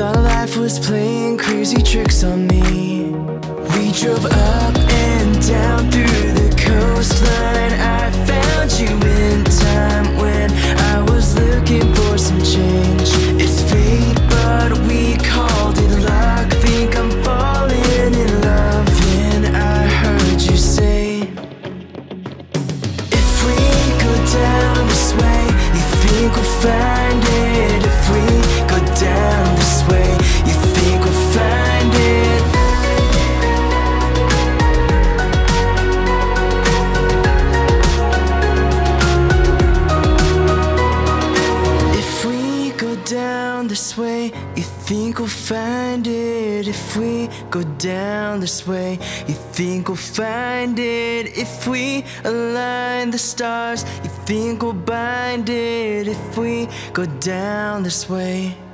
Thought life was playing crazy tricks on me. We drove up and down through the coastline. I found you in time when I was looking for some change. It's fate, but we called it luck. Think I'm falling in love, and I heard you say, if we go down this way, you think we'll find it. If we go down this way, you think we'll find it. If we go down this way, you think we'll find it. If we go down this way, you think we'll find it. If we align the stars, you think we'll bind it. If we go down this way.